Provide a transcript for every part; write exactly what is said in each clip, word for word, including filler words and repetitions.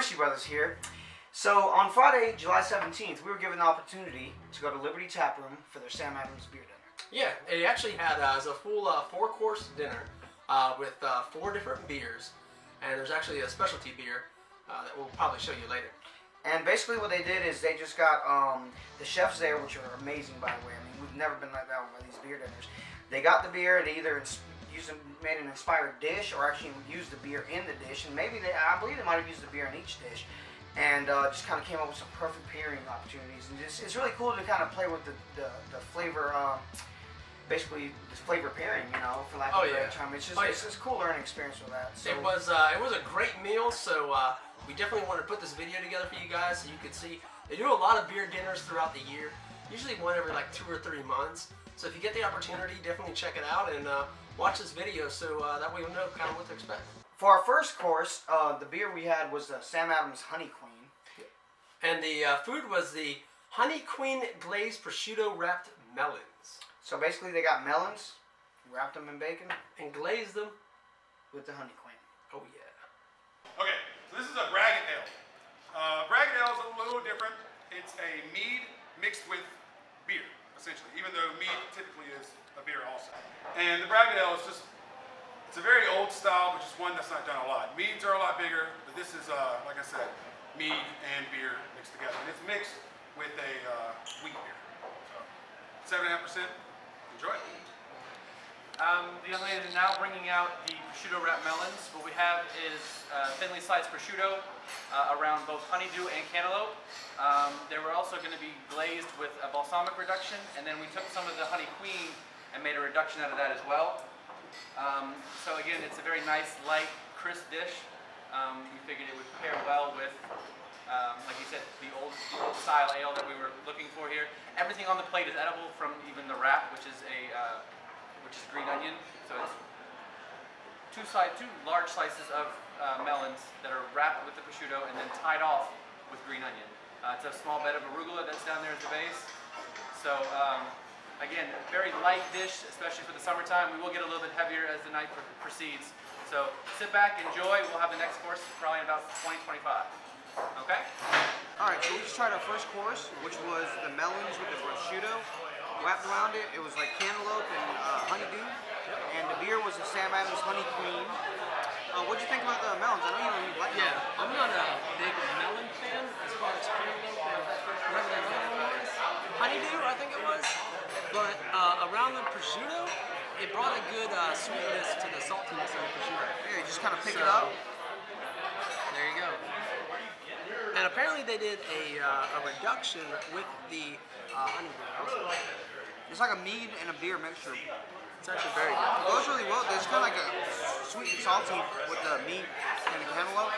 Ritchie Brothers here. So on Friday, July seventeenth, we were given the opportunity to go to Liberty Tap Room for their Sam Adams beer dinner. Yeah, it actually had uh, it was a full uh, four-course dinner uh, with uh, four different beers, and there's actually a specialty beer uh, that we'll probably show you later. And basically what they did is they just got um, the chefs there, which are amazing, by the way. I mean, we've never been let down by these beer dinners. They got the beer and they either used, made an inspired dish or actually used the beer in the dish. And maybe they, I believe they might have used the beer in each dish. And uh, just kind of came up with some perfect pairing opportunities. And just, it's really cool to kind of play with the, the, the flavor, uh, basically the flavor pairing, you know, for lack of oh, a better yeah. term. It's just oh, it's, yeah. it's a cool learning experience with that. So, it, was, uh, it was a great meal, so... Uh, we definitely want to put this video together for you guys so you can see. They do a lot of beer dinners throughout the year, usually one every like two or three months. So if you get the opportunity, definitely check it out and uh, watch this video so uh, that way you'll know kind of what to expect. For our first course, uh, the beer we had was the Sam Adams Honey Queen. And the uh, food was the Honey Queen glazed prosciutto wrapped melons. So basically they got melons, wrapped them in bacon, and glazed them with the Honey Queen. Oh yeah. Okay. So this is a Braggot Ale. Uh, Braggot Ale is a little different. It's a mead mixed with beer, essentially, even though mead typically is a beer also. And the Braggot Ale is just, it's a very old style, but just one that's not done a lot. Meads are a lot bigger, but this is, uh, like I said, mead and beer mixed together. And it's mixed with a uh, wheat beer. So, seven point five percent. Enjoy it. Um, the young ladies are now bringing out the prosciutto wrapped melons. What we have is uh, thinly sliced prosciutto uh, around both honeydew and cantaloupe. Um, they were also going to be glazed with a balsamic reduction, and then we took some of the Honey Queen and made a reduction out of that as well. Um, so again, it's a very nice, light, crisp dish. Um, we figured it would pair well with, um, like you said, the old, the old style ale that we were looking for here. Everything on the plate is edible, from even the wrap, which is a uh, which is green onion, so it's two, side, two large slices of uh, melons that are wrapped with the prosciutto and then tied off with green onion. Uh, it's a small bed of arugula that's down there at the base. So um, again, a very light dish, especially for the summertime. We will get a little bit heavier as the night pr proceeds. So sit back, enjoy. We'll have the next course probably in about twenty, twenty-five. Okay? All right, so we just tried our first course, which was the melons with the prosciutto. Wrapped around it, it was like cantaloupe and uh, honeydew, and the beer was a Sam Adams Honey Queen. Uh, what'd you think about the melons? I know you don't really like them. Yeah, I'm not a big melon fan as far as cantaloupe and whatever that melon was. Honeydew, I think it was, but uh, around the prosciutto, it brought a good uh, sweetness to the saltiness of the prosciutto. Yeah, you just kind of pick so, it up. There you go. And apparently they did a, uh, a reduction with the uh, honeydew. It's like a mead and a beer mixture. It's actually very good. It goes really well. There's kind of like a sweet and salty with the meat and the cantaloupe.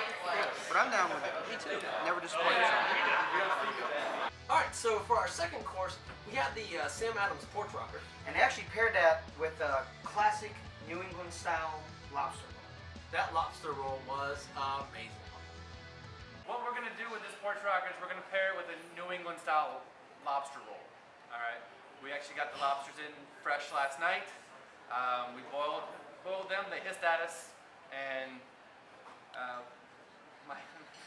But I'm down with it. Me too. Never disappointed. All right, so for our second course, we had the uh, Sam Adams Porch Rocker. And they actually paired that with a classic New England style lobster roll. That lobster roll was amazing. What we're going to do with this Porch Rocker is we're going to pair it with a New England style lobster roll. All right. We actually got the lobsters in fresh last night. Um, we boiled, boiled them, they hissed at us, and uh, my,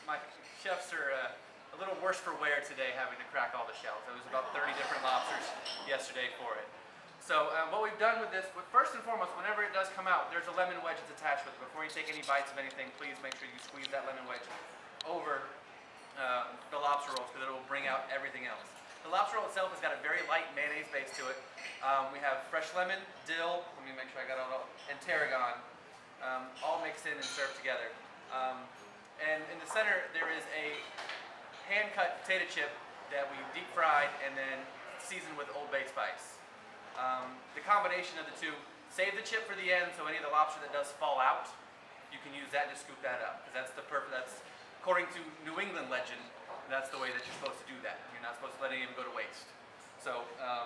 my chefs are uh, a little worse for wear today, having to crack all the shells. It was about thirty different lobsters yesterday for it. So uh, what we've done with this, first and foremost, whenever it does come out, there's a lemon wedge that's attached with it. Before you take any bites of anything, please make sure you squeeze that lemon wedge over uh, the lobster rolls, because it will bring out everything else. The lobster roll itself has got a very light mayonnaise base to it. Um, we have fresh lemon, dill, let me make sure I got it all, and tarragon, um, all mixed in and served together. Um, and in the center, there is a hand-cut potato chip that we deep fried and then seasoned with Old Bay Spice. Um, the combination of the two, save the chip for the end, so any of the lobster that does fall out, you can use that to scoop that up, because that's the perfect, that's according to New England legend, that's the way that you're supposed to do that. You're not supposed to let any of them go to waste. So, um,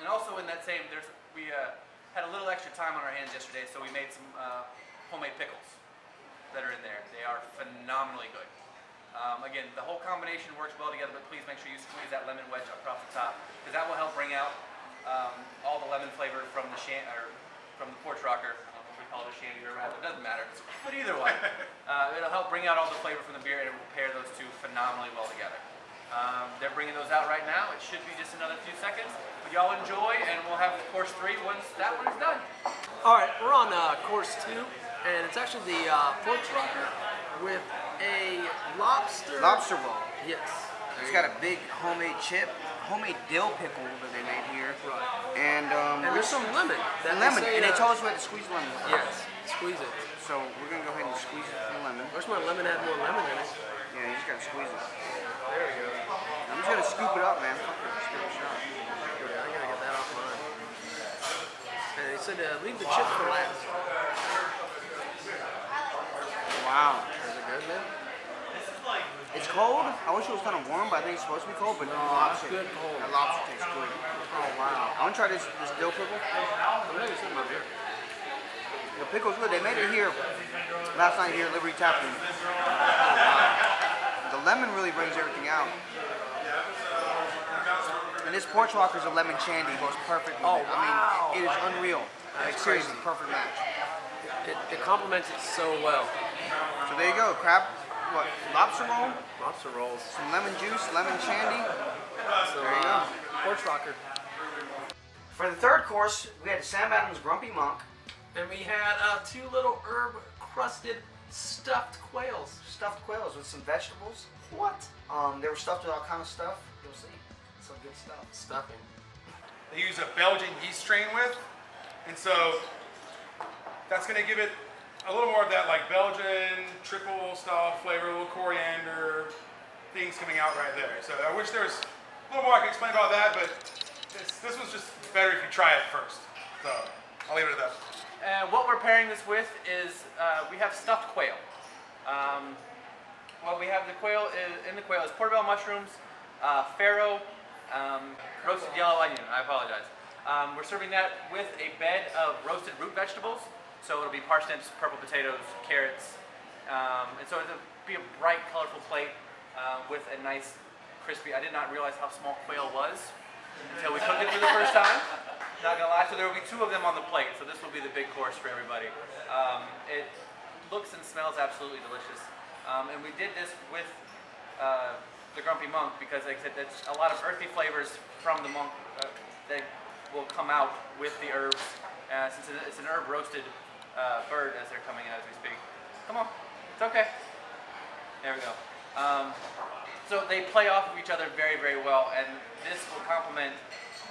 and also in that same, there's, we uh, had a little extra time on our hands yesterday, so we made some uh, homemade pickles that are in there. They are phenomenally good. Um, again, the whole combination works well together, but please make sure you squeeze that lemon wedge across the top, because that will help bring out um, all the lemon flavor from the shan or from the Porch Rocker. I don't know if we alder shandy or rather, it doesn't matter. But either way, uh, it'll help bring out all the flavor from the beer and it will pair those two phenomenally well together. Um, they're bringing those out right now. It should be just another few seconds. But y'all enjoy, and we'll have course three once that one's done. All right, we're on uh, course two, and it's actually the uh, Porch Rocker with a lobster. Lobster ball. Yes. It's got a big homemade chip, homemade dill pickle that they made here. Right. And, um, and there's some lemon. That lemon, and they told us we had to squeeze lemon. Yes, squeeze it. So we're going to go ahead and squeeze it with the lemon. Where's my lemon? Had more lemon in it. Yeah, you just got to squeeze it. There you go. I'm just going to scoop it up, man. Fuck it, just give it a shot. I got to get that off mine. And they said uh, leave the chip for last. Wow. Is it good, man? It's cold. I wish it was kind of warm, but I think it's supposed to be cold. But no, it's good cold. That lobster tastes good. Oh wow! I want to try this this dill pickle. I'm gonna do something over here. The pickle's good. They made it here last night here at Liberty Tap Room. The lemon really brings everything out. And this Porch Rocker's a lemon shandy goes perfect with oh, it. I mean, wow. It is unreal. It's crazy. crazy. Perfect match. It, it complements it so well. So there you go, crab. What, lobster roll? Lobster rolls. Some lemon juice, lemon shandy. So, there you uh, go. Porch Rocker. For the third course, we had Sam Adams Grumpy Monk. And we had uh, two little herb-crusted stuffed quails. Stuffed quails with some vegetables. What? Um, they were stuffed with all kind of stuff. You'll see. Some good stuff. Stuffing. They use a Belgian yeast strain with. And so, that's going to give it a little more of that like Belgian, triple style flavor, a little coriander, things coming out right there. So I wish there was a little more I could explain about that, but this, this was just better if you try it first. So I'll leave it at that. And what we're pairing this with is uh, we have stuffed quail. Um, what we have the quail is, in the quail is portobello mushrooms, uh, farro, um, roasted yellow onion, I apologize. Um, we're serving that with a bed of roasted root vegetables. So it'll be parsnips, purple potatoes, carrots, um, and so it'll be a bright, colorful plate uh, with a nice, crispy. I did not realize how small quail was until we cooked it for the first time. Not gonna lie, so there will be two of them on the plate. So this will be the big course for everybody. Um, it looks and smells absolutely delicious, um, and we did this with uh, the Grumpy Monk because, like I said, that's a lot of earthy flavors from the monk uh, that will come out with the herbs. Uh, since it's an herb roasted. Uh, bird as they're coming in as we speak. Come on, it's okay. There we go. Um, so they play off of each other very, very well, and this will complement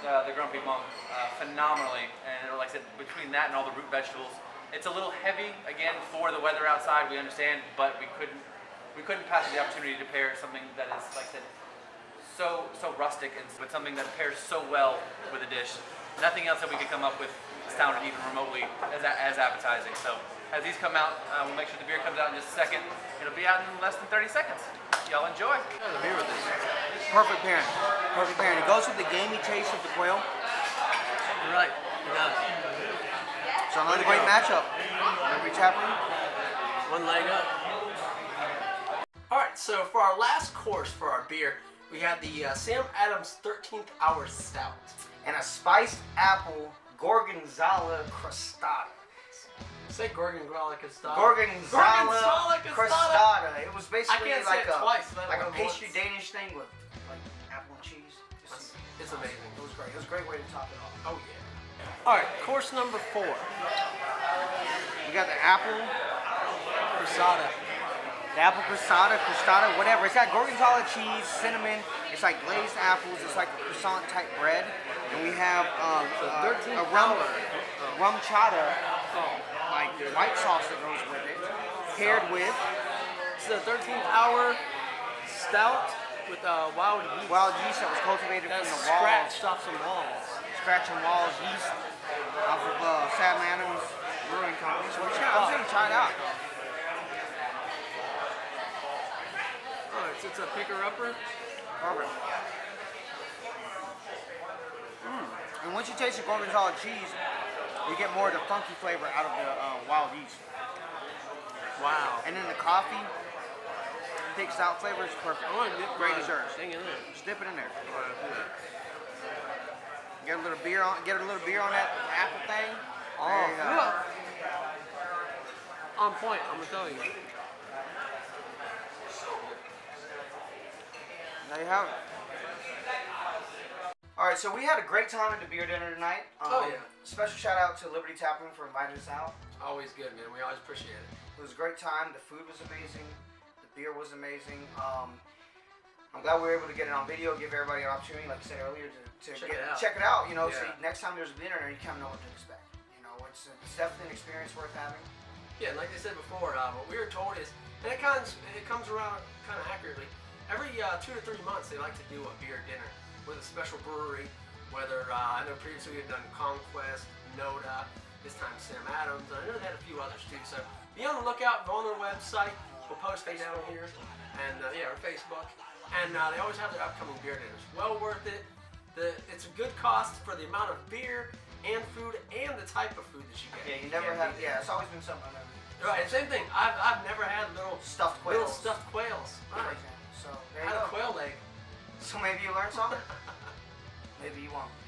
uh, the Grumpy Monk uh, phenomenally. And like I said, between that and all the root vegetables, it's a little heavy again for the weather outside. We understand, but we couldn't we couldn't pass the opportunity to pair something that is, like I said, so so rustic and but something that pairs so well with a dish. Nothing else that we could come up with sounded even remotely as, as appetizing. So as these come out, uh, we'll make sure the beer comes out in just a second. It'll be out in less than thirty seconds. Y'all enjoy. The beer with this. Perfect pairing. Perfect pairing. It goes with the gamey taste of the quail. Right. It does. So another great matchup. Every tap room. One leg up. All right. So for our last course for our beer, we had the uh, Sam Adams thirteenth Hour Stout and a spiced apple. Gorgonzola crostata. Say Gorgonzola crostata. Gorgonzola crostata. It was basically like a twice, like a pastry once. Danish thing with like apple and cheese. It's, it's amazing. It was great. It was a great way to top it off. Oh yeah. All right, course number four. We got the apple crostata. The apple crostata, crostata, whatever. It's got gorgonzola cheese, cinnamon. It's like glazed apples. It's like a croissant type bread. And we have um, uh, a rum, rum chata, like white sauce that goes with it, paired with. It's the thirteenth hour stout with uh, wild yeast. Wild yeast that was cultivated That's from the walls. Scratched off some walls. Scratching walls, yeast off of uh, Sam Adams Brewing Company. So we're trying, I'm just going to try it out. Oh, it's, it's a picker-upper? Upper. And once you taste the Gorgonzola cheese, you get more of the funky flavor out of the uh, wild yeast. Wow. And then the coffee, thick stout flavor is perfect. I want to dip Great dessert. Just dip it in there. Get a little beer on. Get a little beer on that apple thing. Oh, there you go. on point, I'm going to tell you. There you have it. Alright, so we had a great time at the beer dinner tonight. Um, oh, yeah. Special shout out to Liberty Tap Room for inviting us out. Always good, man. We always appreciate it. It was a great time. The food was amazing. The beer was amazing. Um, I'm glad we were able to get it on video, give everybody an opportunity, like I said earlier, to, to check, get, it check it out. You know, yeah. So next time there's a dinner, you kind of know what to expect. You know, it's, it's definitely an experience worth having. Yeah, like I said before, uh, what we were told is, and it comes, it comes around kind of accurately, every uh, two to three months they like to do a beer dinner with a special brewery, whether, uh, I know previously we've done Conquest, Noda, this time Sam Adams, and I know they had a few others too, so be on the lookout, go on their website, we'll post it down here, and uh, yeah, our Facebook, and uh, they always have their upcoming beer dinners. Well worth it. The, it's a good cost for the amount of beer and food and the type of food that you get. Yeah, you never have. Yeah, it's always been something I've never. Right, same thing. I've I've never had little stuffed quails. Little stuffed quails. Right. So there you go. I had a quail leg. So maybe you learned something. Maybe you won't.